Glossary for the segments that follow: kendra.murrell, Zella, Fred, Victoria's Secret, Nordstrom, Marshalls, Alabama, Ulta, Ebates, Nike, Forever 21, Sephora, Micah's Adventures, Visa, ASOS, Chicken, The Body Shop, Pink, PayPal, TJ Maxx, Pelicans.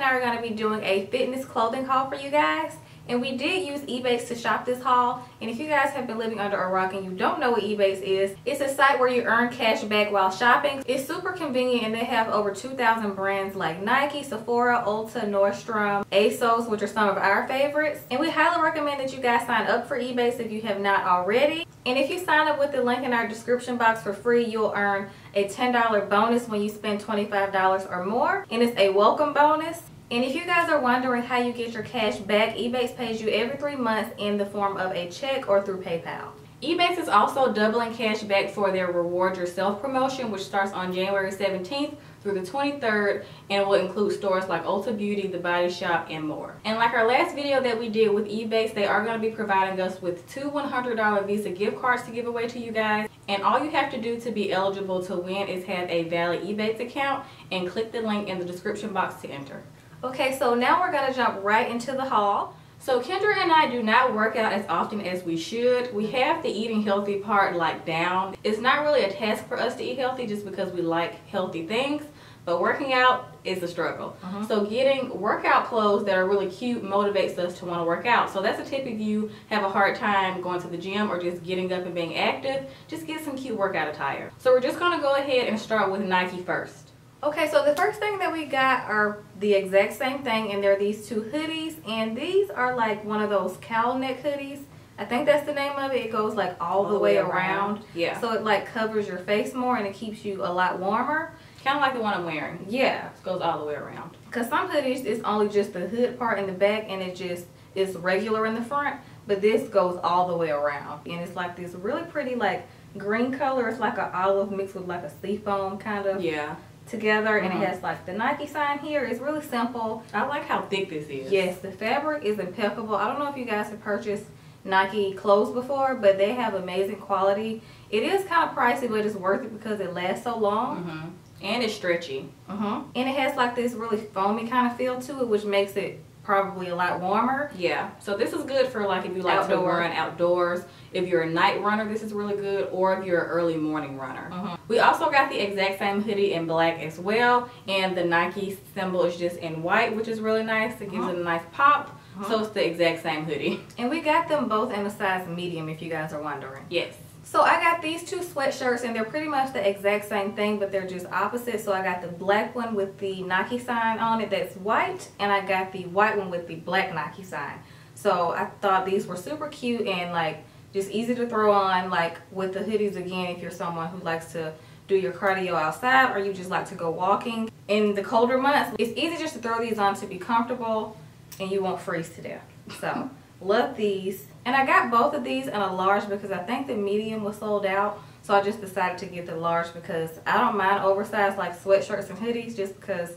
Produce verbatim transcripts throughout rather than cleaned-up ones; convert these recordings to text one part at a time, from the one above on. and I are going to be doing a fitness clothing haul for you guys. And we did use Ebates to shop this haul. And if you guys have been living under a rock and you don't know what Ebates is, it's a site where you earn cash back while shopping. It's super convenient and they have over two thousand brands like Nike, Sephora, Ulta, Nordstrom, ASOS, which are some of our favorites. And we highly recommend that you guys sign up for Ebates if you have not already. And if you sign up with the link in our description box for free, you'll earn a ten dollar bonus when you spend twenty-five dollars or more. And it's a welcome bonus. And if you guys are wondering how you get your cash back, Ebates pays you every three months in the form of a check or through PayPal. Ebates is also doubling cash back for their Reward Yourself promotion, which starts on January seventeenth through the twenty-third and will include stores like Ulta Beauty, The Body Shop, and more. And like our last video that we did with Ebates, they are going to be providing us with two one hundred dollar Visa gift cards to give away to you guys. And all you have to do to be eligible to win is have a valid Ebates account and click the link in the description box to enter. Okay, so now we're gonna jump right into the haul. So Kendra and I do not work out as often as we should. We have the eating healthy part like down. It's not really a task for us to eat healthy just because we like healthy things, but working out is a struggle. Mm-hmm. So getting workout clothes that are really cute motivates us to wanna work out. So that's a tip if you have a hard time going to the gym or just getting up and being active, just get some cute workout attire. So we're just gonna go ahead and start with Nike first. Okay, so the first thing that we got are the exact same thing, and they're these two hoodies, and these are like one of those cowl neck hoodies. I think that's the name of it. It goes like all, all the way, way around. around. Yeah. So it like covers your face more and it keeps you a lot warmer. Kind of like the one I'm wearing. Yeah. It goes all the way around. Because some hoodies, it's only just the hood part in the back and it just is regular in the front, but this goes all the way around. And it's like this really pretty like green color. It's like an olive mixed with like a seafoam kind of. Yeah. Together, and mm-hmm. It has like the Nike sign here. It's really simple. I like how thick this is. Yes, the fabric is impeccable. I don't know if you guys have purchased Nike clothes before, but they have amazing quality. It is kind of pricey, but it's worth it because it lasts so long. Mm-hmm. And it's stretchy. Mm-hmm. And it has like this really foamy kind of feel to it, which makes it probably a lot warmer. Yeah, so this is good for like if you like outdoor. to run outdoors. If you're a night runner, this is really good, or if you're an early morning runner. Mm-hmm. We also got the exact same hoodie in black as well, and the Nike symbol is just in white, which is really nice. It gives mm-hmm. it a nice pop. Mm-hmm. So it's the exact same hoodie. And we got them both in a size medium if you guys are wondering. Yes. So I got these two sweatshirts, and they're pretty much the exact same thing, but they're just opposite. So I got the black one with the Nike sign on it that's white, and I got the white one with the black Nike sign. So I thought these were super cute and like just easy to throw on, like with the hoodies again if you're someone who likes to do your cardio outside or you just like to go walking. In the colder months, it's easy just to throw these on to be comfortable and you won't freeze to death. So love these. And I got both of these in a large because I think the medium was sold out. So I just decided to get the large because I don't mind oversized like sweatshirts and hoodies just because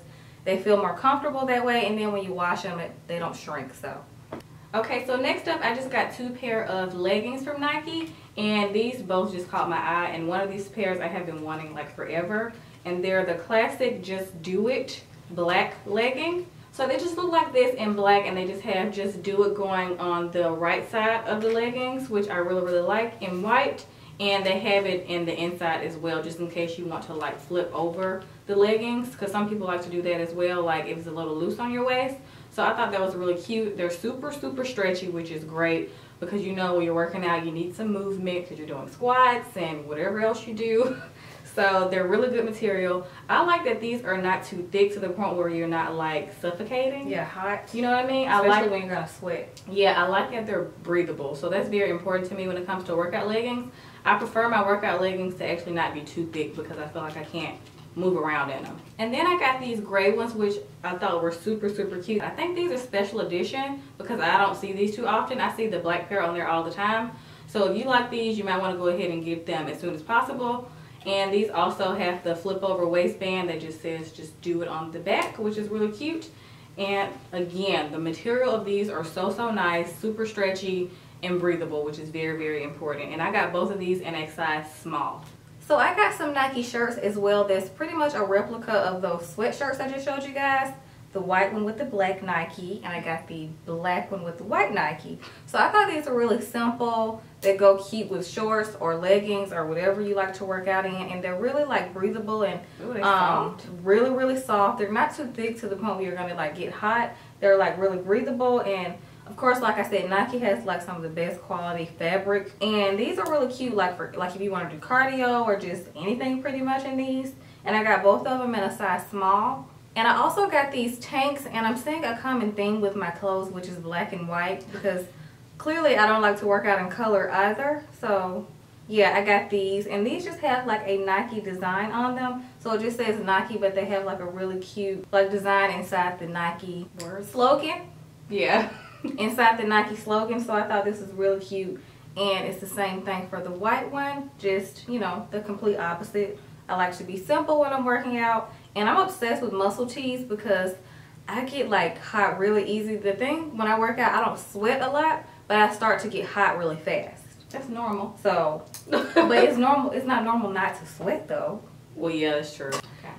they feel more comfortable that way. And then when you wash them, it, they don't shrink. So, okay, so next up, I just got two pair of leggings from Nike. And these both just caught my eye. And one of these pairs I have been wanting like forever. And they're the classic Just Do It black legging. So they just look like this in black, and they just have Just Do It going on the right side of the leggings, which I really, really like, in white. And they have it in the inside as well, just in case you want to like flip over the leggings, because some people like to do that as well, like if it's a little loose on your waist. So I thought that was really cute. They're super, super stretchy, which is great because you know when you're working out, you need some movement because you're doing squats and whatever else you do. So they're really good material. I like that these are not too thick to the point where you're not like suffocating. Yeah, hot. You know what I mean? Especially I like when you're gonna sweat. Yeah, I like that they're breathable. So that's very important to me when it comes to workout leggings. I prefer my workout leggings to actually not be too thick because I feel like I can't move around in them. And then I got these gray ones, which I thought were super, super cute. I think these are special edition because I don't see these too often. I see the black pair on there all the time. So if you like these, you might wanna go ahead and get them as soon as possible. And these also have the flip over waistband that just says Just Do It on the back, which is really cute. And again, the material of these are so, so nice, super stretchy and breathable, which is very, very important. And I got both of these in a size small. So I got some Nike shirts as well. That's pretty much a replica of those sweatshirts I just showed you guys. the white one with the black Nike, and I got the black one with the white Nike. So I thought these were really simple. They go cute with shorts or leggings or whatever you like to work out in, and they're really like breathable and Ooh, um, really, really soft. They're not too thick to the point where you're gonna like get hot. They're like really breathable, and of course, like I said, Nike has like some of the best quality fabric, and these are really cute, like for like if you want to do cardio or just anything pretty much in these. And I got both of them in a size small. And I also got these tanks, and I'm seeing a common theme with my clothes, which is black and white, because clearly I don't like to work out in color either. So yeah, I got these, and these just have like a Nike design on them. So it just says Nike, but they have like a really cute like design inside the Nike word slogan. Yeah. Inside the Nike slogan. So I thought this is really cute, and it's the same thing for the white one, just, you know, the complete opposite. I like to be simple when I'm working out, and I'm obsessed with muscle tees because I get like hot really easy. The thing when I work out, I don't sweat a lot, but I start to get hot really fast. That's normal. So but it's normal, it's not normal not to sweat though. Well yeah, that's true.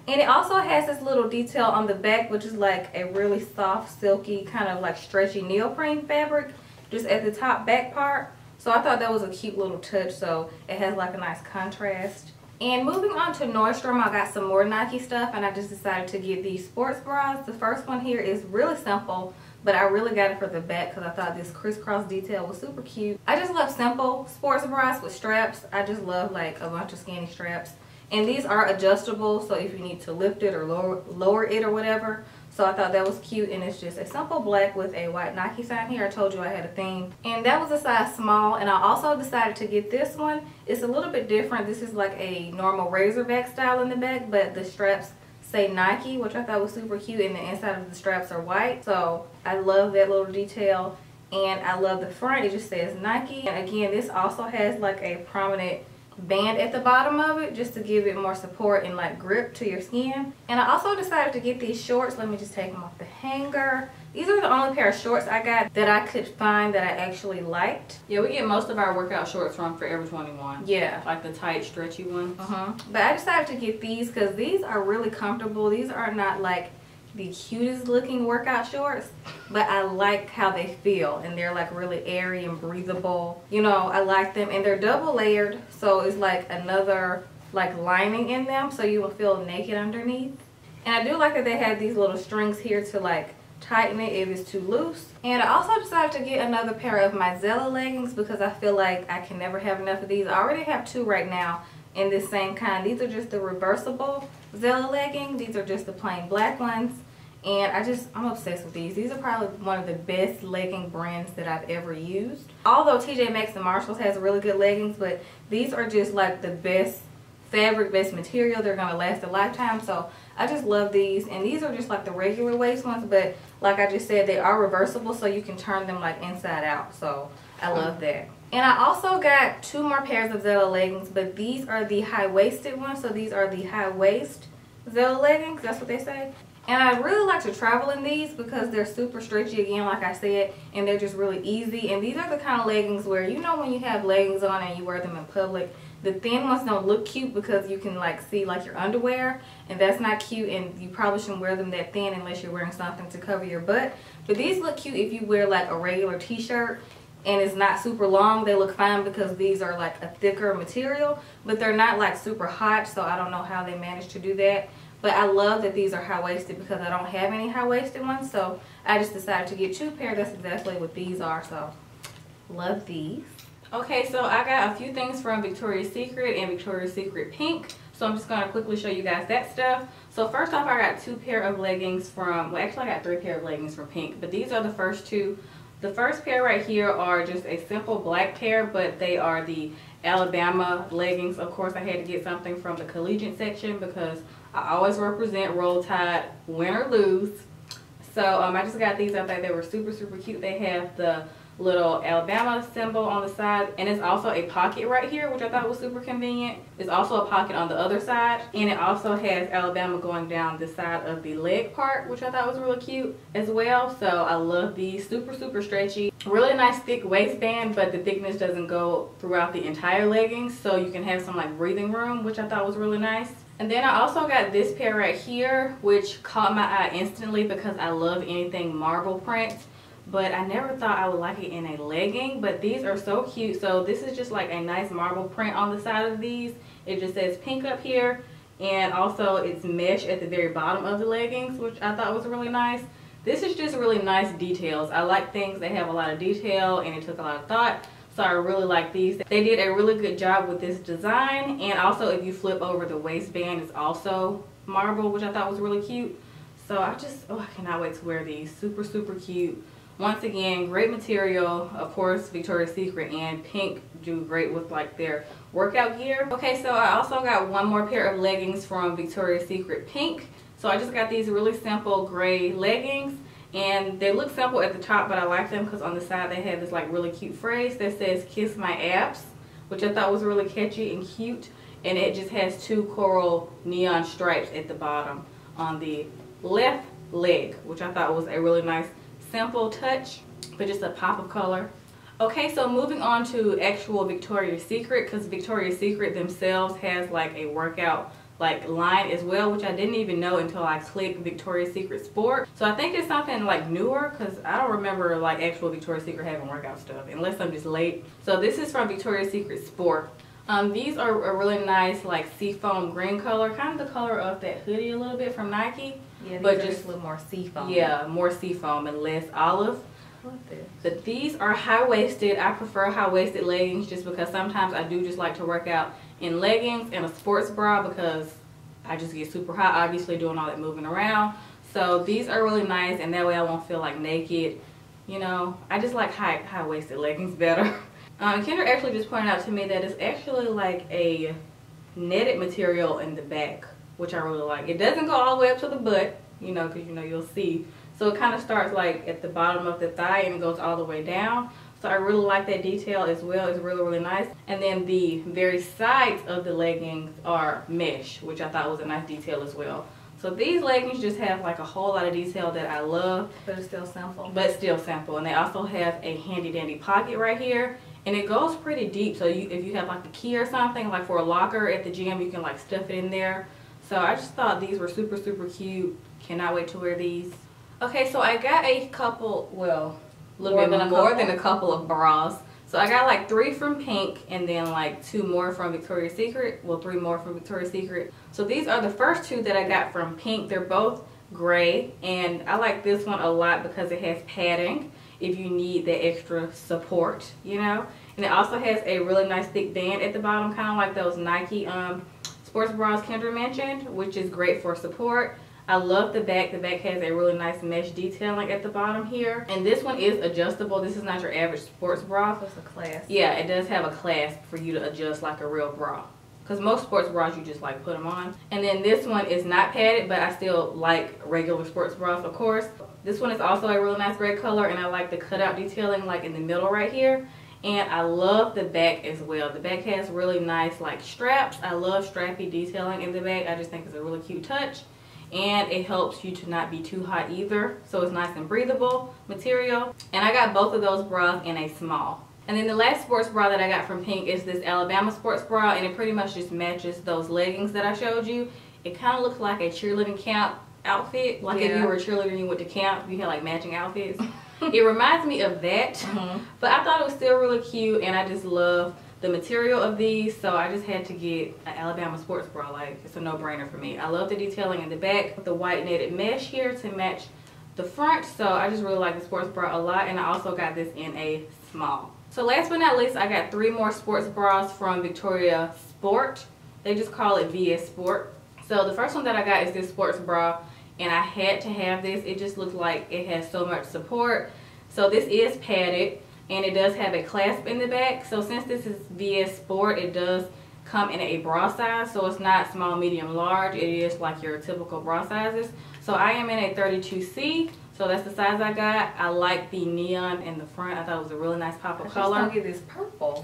And it also has this little detail on the back, which is like a really soft, silky, kind of like stretchy neoprene fabric just at the top back part. So I thought that was a cute little touch, so it has like a nice contrast. And moving on to Nordstrom, I got some more Nike stuff, and I just decided to get these sports bras. The first one here is really simple, but I really got it for the back because I thought this crisscross detail was super cute. I just love simple sports bras with straps. I just love like a bunch of skinny straps. And these are adjustable, so if you need to lift it or lower, lower it or whatever. So I thought that was cute, and it's just a simple black with a white Nike sign here. I told you I had a theme. And that was a size small, and I also decided to get this one. It's a little bit different. This is like a normal Razorback style in the back, but the straps say Nike, which I thought was super cute, and the inside of the straps are white. So I love that little detail, and I love the front. It just says Nike. And again, this also has like a prominent band at the bottom of it just to give it more support and like grip to your skin. And I also decided to get these shorts. Let me just take them off the hanger. These are the only pair of shorts I got that I could find that I actually liked. Yeah, we get most of our workout shorts from Forever twenty-one. Yeah, like the tight stretchy ones. Uh-huh. But I decided to get these because these are really comfortable. These are not like the cutest looking workout shorts, but I like how they feel, and they're like really airy and breathable. You know, I like them, and they're double layered, so it's like another like lining in them, so you will feel naked underneath. And I do like that they have these little strings here to like tighten it if it's too loose. And I also decided to get another pair of my Zella leggings because I feel like I can never have enough of these. I already have two right now in this same kind. These are just the reversible Zella legging. These are just the plain black ones, and I just I'm obsessed with these. These are probably one of the best legging brands that I've ever used. Although T J Maxx and Marshalls has really good leggings, but these are just like the best fabric, best material. They're gonna last a lifetime, so I just love these. And these are just like the regular waist ones, but like I just said, they are reversible, so you can turn them like inside out, so I love that. And I also got two more pairs of Zella leggings, but these are the high-waisted ones. So these are the high-waist Zella leggings, that's what they say. And I really like to travel in these because they're super stretchy again, like I said, and they're just really easy. And these are the kind of leggings where, you know, when you have leggings on and you wear them in public, the thin ones don't look cute because you can like see like your underwear, and that's not cute, and you probably shouldn't wear them that thin unless you're wearing something to cover your butt. But these look cute if you wear like a regular t-shirt and it's not super long. They look fine because these are like a thicker material, but they're not like super hot, so I don't know how they managed to do that. But I love that these are high-waisted because I don't have any high-waisted ones, so I just decided to get two pairs. That's exactly what these are, so love these. Okay, so I got a few things from Victoria's Secret and Victoria's Secret Pink, so I'm just going to quickly show you guys that stuff. So first off, I got two pair of leggings from, well actually I got three pair of leggings from Pink, but these are the first two. The first pair right here are just a simple black pair, but they are the Alabama leggings. Of course, I had to get something from the collegiate section because I always represent Roll Tide, win or lose. So um, I just got these. I thought they were super, super cute. They have the little Alabama symbol on the side, and it's also a pocket right here, which I thought was super convenient. It's also a pocket on the other side, and it also has Alabama going down the side of the leg part, which I thought was really cute as well. So I love these, super super stretchy. really nice thick waistband, but the thickness doesn't go throughout the entire leggings, so you can have some like breathing room, which I thought was really nice. And then I also got this pair right here, which caught my eye instantly because I love anything marble print, but I never thought I would like it in a legging. But these are so cute. So this is just like a nice marble print on the side of these. It just says Pink up here, and also it's mesh at the very bottom of the leggings, which I thought was really nice. This is just really nice details. I like things that have a lot of detail and it took a lot of thought. So I really like these. They did a really good job with this design. And also if you flip over, the waistband is also marble, which I thought was really cute. So I just, oh, I cannot wait to wear these. Super, super cute. Once again, great material. Of course, Victoria's Secret and Pink do great with like their workout gear. Okay, so I also got one more pair of leggings from Victoria's Secret Pink. So I just got these really simple gray leggings. And they look simple at the top, but I like them because on the side they have this like really cute phrase that says "kiss my abs," which I thought was really catchy and cute. And it just has two coral neon stripes at the bottom on the left leg, which I thought was a really nice simple touch, but just a pop of color. Okay, so moving on to actual Victoria's Secret, because Victoria's Secret themselves has like a workout like line as well, which I didn't even know until I clicked Victoria's Secret Sport. So I think it's something like newer, because I don't remember like actual Victoria's Secret having workout stuff, unless I'm just late. So this is from Victoria's Secret Sport. Um, these are a really nice like seafoam green color, kind of the color of that hoodie a little bit from Nike. Yeah, but just, just a little more seafoam. Yeah, more seafoam and less olive. This. But these are high-waisted. I prefer high-waisted leggings just because sometimes I do just like to work out in leggings and a sports bra because I just get super hot, obviously, doing all that moving around. So these are really nice, and that way I won't feel like naked. You know, I just like high high-waisted leggings better. um, Kendra actually just pointed out to me that it's actually like a netted material in the back, which I really like. It doesn't go all the way up to the butt, you know, because you know you'll see. So it kind of starts like at the bottom of the thigh and it goes all the way down. So I really like that detail as well. It's really, really nice. And then the very sides of the leggings are mesh, which I thought was a nice detail as well. So these leggings just have like a whole lot of detail that I love. But it's still simple. But still simple. And they also have a handy dandy pocket right here. And it goes pretty deep. So you, if you have like a key or something, like for a locker at the gym, you can like stuff it in there. So I just thought these were super, super cute. Cannot wait to wear these. Okay, so I got a couple, well, a little more bit than a more couple. than a couple of bras. So I got like three from Pink and then like two more from Victoria's Secret. Well, three more from Victoria's Secret. So these are the first two that I got from Pink. They're both gray, and I like this one a lot because it has padding if you need the extra support, you know. And it also has a really nice thick band at the bottom, kind of like those Nike um, sports bras Kendra mentioned, which is great for support. I love the back. The back has a really nice mesh detailing at the bottom here. And this one is adjustable. This is not your average sports bra. So it's a clasp. Yeah, it does have a clasp for you to adjust like a real bra. Because most sports bras, you just like put them on. And then this one is not padded, but I still like regular sports bras, of course. This one is also a really nice gray color, and I like the cutout detailing like in the middle right here. And I love the back as well. The back has really nice like straps. I love strappy detailing in the back. I just think it's a really cute touch. And it helps you to not be too hot either, so it's nice and breathable material. And I got both of those bras in a small. And then the last sports bra that I got from Pink is this Alabama sports bra, and it pretty much just matches those leggings that I showed you. It kind of looks like a cheerleading camp outfit, like yeah. If you were a cheerleader and you went to camp, you had like matching outfits. It reminds me of that, mm-hmm. But I thought it was still really cute, and I just love the material of these, so I just had to get an Alabama sports bra. Like, it's a no-brainer for me. I love the detailing in the back with the white knitted mesh here to match the front, so I just really like the sports bra a lot, and I also got this in a small. So last but not least, I got three more sports bras from Victoria's Sport. They just call it V S Sport. So the first one that I got is this sports bra, and I had to have this. It just looked like it has so much support. So this is padded. And it does have a clasp in the back. So since this is V S Sport, it does come in a bra size. So it's not small, medium, large. It is like your typical bra sizes. So I am in a thirty-two C. So that's the size I got. I like the neon in the front. I thought it was a really nice pop of I color. I don't get this purple.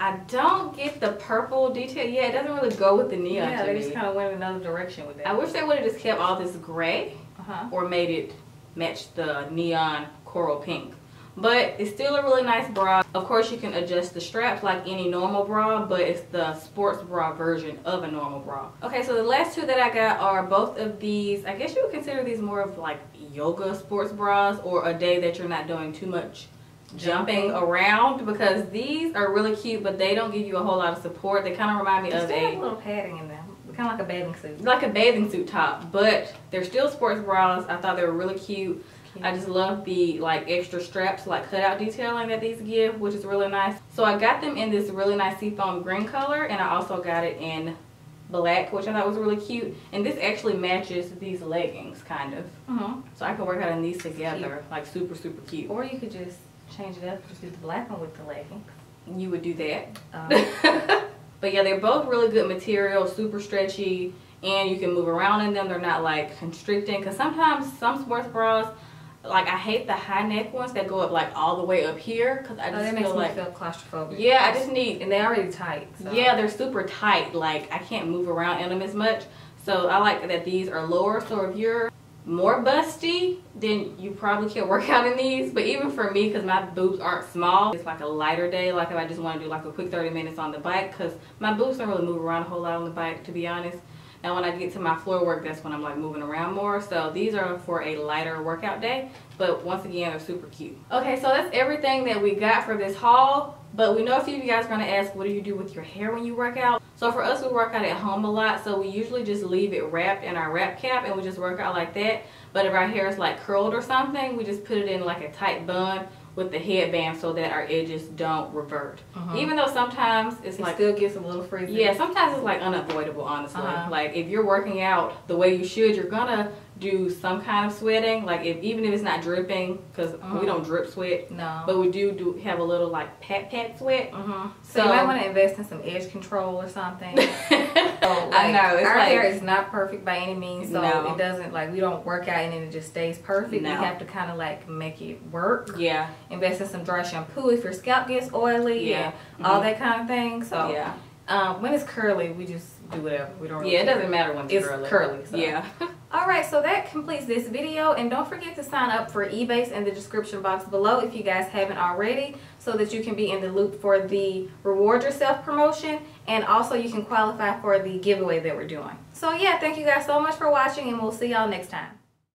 I don't get the purple detail. Yeah, it doesn't really go with the neon. Yeah, to they me. Just kind of went another direction with that. I wish they would have just kept all this gray uh-huh. or made it match the neon coral pink. but it's still a really nice bra. Of course, you can adjust the straps like any normal bra, but it's the sports bra version of a normal bra. Okay, so the last two that I got are both of these, I guess you would consider these more of like yoga sports bras, or a day that you're not doing too much jumping around, because these are really cute, but they don't give you a whole lot of support. They kind of remind me of a little padding in them, kind of like a bathing suit, like a bathing suit top, but they're still sports bras. I thought they were really cute. Cute. I just love the like extra straps, like cutout detailing that these give, which is really nice. So I got them in this really nice seafoam green color, and I also got it in black, which I thought was really cute, and this actually matches these leggings kind of. Mm-hmm. So I can work out in these together. Cute. Like super super cute. Or you could just change it up, just do the black one with the leggings. You would do that. Um. But yeah, they're both really good material, super stretchy, and you can move around in them. They're not like constricting, because sometimes some sports bras, like I hate the high neck ones that go up like all the way up here, because I just oh, that makes feel me like feel claustrophobic. Yeah, I just need, and they're already tight. So. Yeah, they're super tight. Like I can't move around in them as much. So I like that these are lower. So if you're more busty, then you probably can't work out in these. But even for me, because my boobs aren't small, it's like a lighter day, like if I just want to do like a quick thirty minutes on the bike, because my boobs don't really move around a whole lot on the bike, to be honest. Now when I get to my floor work, that's when I'm like moving around more. So these are for a lighter workout day, but once again, they're super cute. Okay, so that's everything that we got for this haul. But we know a few of you guys are going to ask, what do you do with your hair when you work out? So for us, we work out at home a lot, so we usually just leave it wrapped in our wrap cap and we just work out like that. But if our hair is like curled or something, we just put it in like a tight bun with the headband so that our edges don't revert. Uh-huh. Even though sometimes it's it like still gives a little frizzy. Yeah, sometimes it's like unavoidable, honestly. Uh-huh. Like if you're working out the way you should, you're gonna do some kind of sweating. Like if even if it's not dripping, because uh-huh. we don't drip sweat. No. But we do do have a little like pat pat sweat. Uh-huh. So, so you might want to invest in some edge control or something. So, like, I know it's our like, hair is not perfect by any means, so no. It doesn't like we don't work out and then it just stays perfect. No. We have to kind of like make it work. Yeah. Invest in some dry shampoo if your scalp gets oily, yeah, and all mm-hmm. that kind of thing. So yeah, um, when it's curly, we just do whatever. We don't. Really yeah, it care. Doesn't matter when it's, it's curly. curly so. Yeah. All right, so that completes this video, and don't forget to sign up for Ebates in the description box below if you guys haven't already, so that you can be in the loop for the reward yourself promotion, and also you can qualify for the giveaway that we're doing. So yeah, thank you guys so much for watching, and we'll see y'all next time.